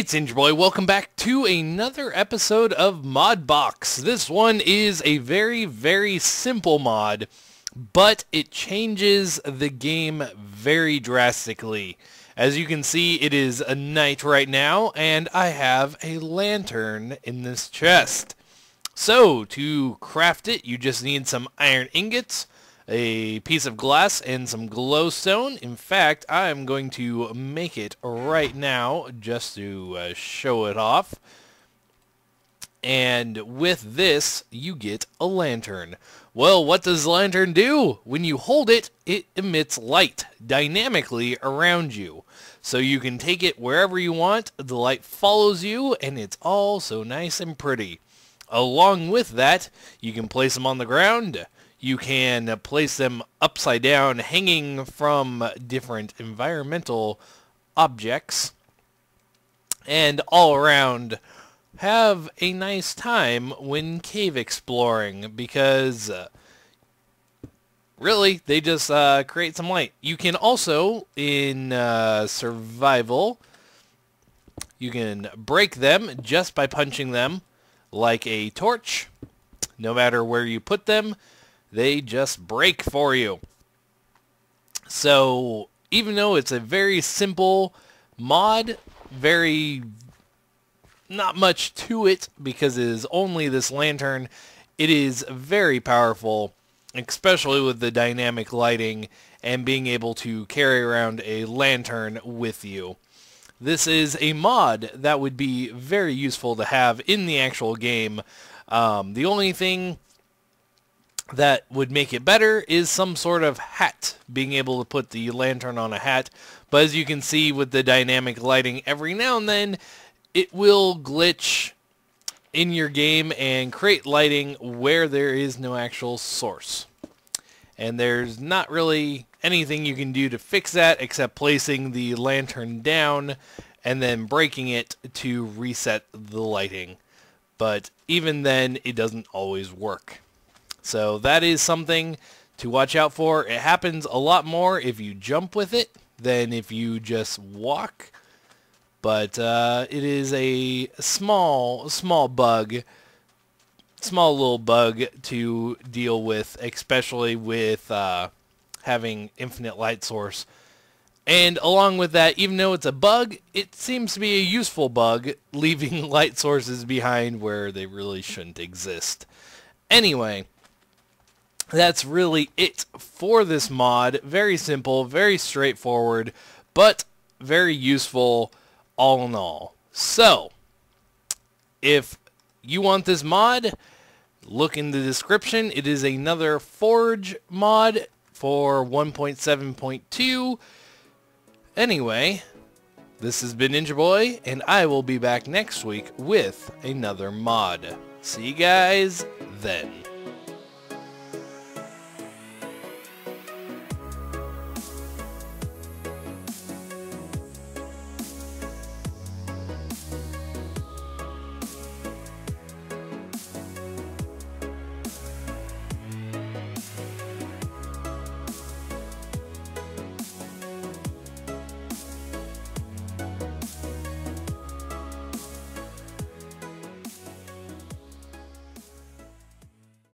It's NinjaBoy. Welcome back to another episode of Mod Box. This one is a very, very simple mod, but it changes the game very drastically. As you can see, it is a night right now, and I have a lantern in this chest. So, to craft it, you just need some iron ingots, a piece of glass, and some glowstone. In fact, I'm going to make it right now just to show it off. And with this, you get a lantern. Well, what does the lantern do? When you hold it, it emits light dynamically around you. So you can take it wherever you want, the light follows you, and it's all so nice and pretty. Along with that, you can place them on the ground. You can place them upside down, hanging from different environmental objects, and all around have a nice time when cave exploring, because really they just create some light. You can also, in survival, you can break them just by punching them like a torch. No matter where you put them, they just break for you. So even though it's a very simple mod, very not much to it because it is only this lantern, it is very powerful, especially with the dynamic lighting and being able to carry around a lantern with you. This is a mod that would be very useful to have in the actual game. The only thing that would make it better is some sort of hat, being able to put the lantern on a hat. But as you can see with the dynamic lighting, every now and then it will glitch in your game and create lighting where there is no actual source, and there's not really anything you can do to fix that except placing the lantern down and then breaking it to reset the lighting. But even then, it doesn't always work. So that is something to watch out for. It happens a lot more if you jump with it than if you just walk. But it is a small bug, small little bug to deal with, especially with having infinite light source. And along with that, even though it's a bug, it seems to be a useful bug, leaving light sources behind where they really shouldn't exist. Anyway, that's really it for this mod. Very simple, very straightforward, but very useful all in all. So, if you want this mod, look in the description. It is another Forge mod for 1.7.2. Anyway, this has been NinjaBoy, and I will be back next week with another mod. See you guys then.